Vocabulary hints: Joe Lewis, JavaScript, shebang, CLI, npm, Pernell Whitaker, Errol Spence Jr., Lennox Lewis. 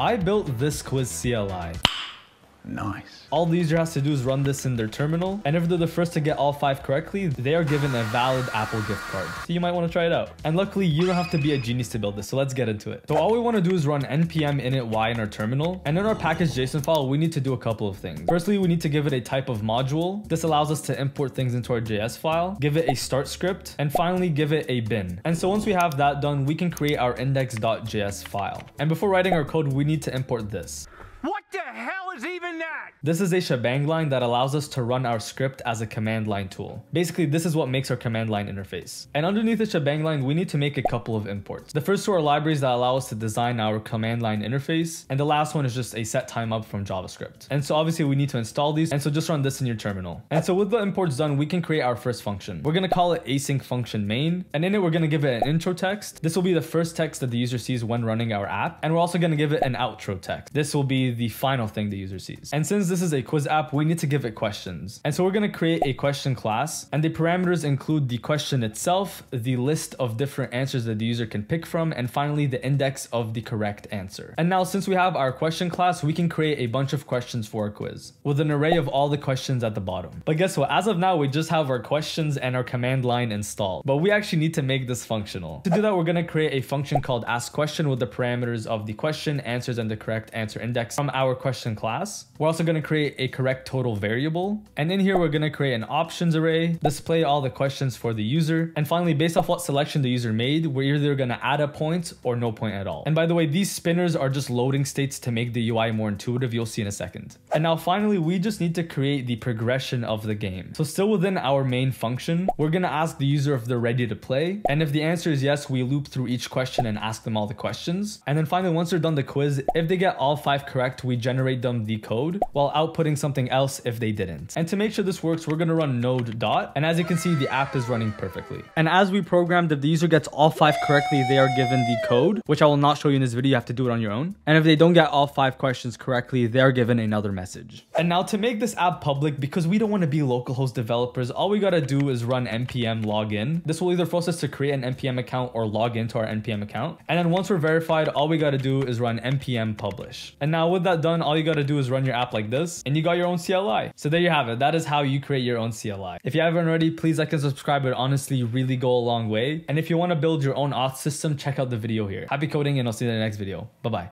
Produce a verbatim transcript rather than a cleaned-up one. I built this quiz C L I. Nice. All the user has to do is run this in their terminal, and if they're the first to get all five correctly, they are given a valid Apple gift card. So you might want to try it out. And luckily, you don't have to be a genius to build this, so let's get into it. So all we want to do is run npm init y in our terminal, and in our package.json file, we need to do a couple of things. Firstly, we need to give it a type of module. This allows us to import things into our J S file, give it a start script, and finally give it a bin. And so once we have that done, we can create our index.js file. And before writing our code, we need to import this. What the hell is even that? This is a shebang line that allows us to run our script as a command line tool. Basically, this is what makes our command line interface. And underneath the shebang line, we need to make a couple of imports. The first two are libraries that allow us to design our command line interface. And the last one is just a set time up from JavaScript. And so obviously we need to install these. And so just run this in your terminal. And so with the imports done, we can create our first function. We're going to call it async function main. And in it, we're going to give it an intro text. This will be the first text that the user sees when running our app. And we're also going to give it an outro text. This will be the final thing the user sees. And since this is a quiz app, we need to give it questions. And so we're going to create a question class, and the parameters include the question itself, the list of different answers that the user can pick from, and finally the index of the correct answer. And now since we have our question class, we can create a bunch of questions for our quiz with an array of all the questions at the bottom. But guess what? As of now, we just have our questions and our command line installed, but we actually need to make this functional. To do that, we're going to create a function called ask question with the parameters of the question, answers, and the correct answer index from our question class. We're also going to create a correct total variable. And in here, we're going to create an options array, display all the questions for the user. And finally, based off what selection the user made, we're either going to add a point or no point at all. And by the way, these spinners are just loading states to make the U I more intuitive. You'll see in a second. And now finally, we just need to create the progression of the game. So still within our main function, we're going to ask the user if they're ready to play. And if the answer is yes, we loop through each question and ask them all the questions. And then finally, once they're done the quiz, if they get all five correct, we generate them the code while outputting something else if they didn't. And to make sure this works, we're going to run node dot. And as you can see, the app is running perfectly. And as we programmed, if the user gets all five correctly, they are given the code, which I will not show you in this video. You have to do it on your own. And if they don't get all five questions correctly, they're given another message. And now to make this app public, because we don't want to be localhost developers, all we got to do is run npm login. This will either force us to create an npm account or log into our npm account. And then once we're verified, all we got to do is run npm publish. And now with With that done, all you got to do is run your app like this, and you got your own C L I. So there you have it. That is how you create your own C L I. If you haven't already, please like and subscribe. It would honestly really go a long way. And if you want to build your own auth system, check out the video here. Happy coding, and I'll see you in the next video. Bye bye.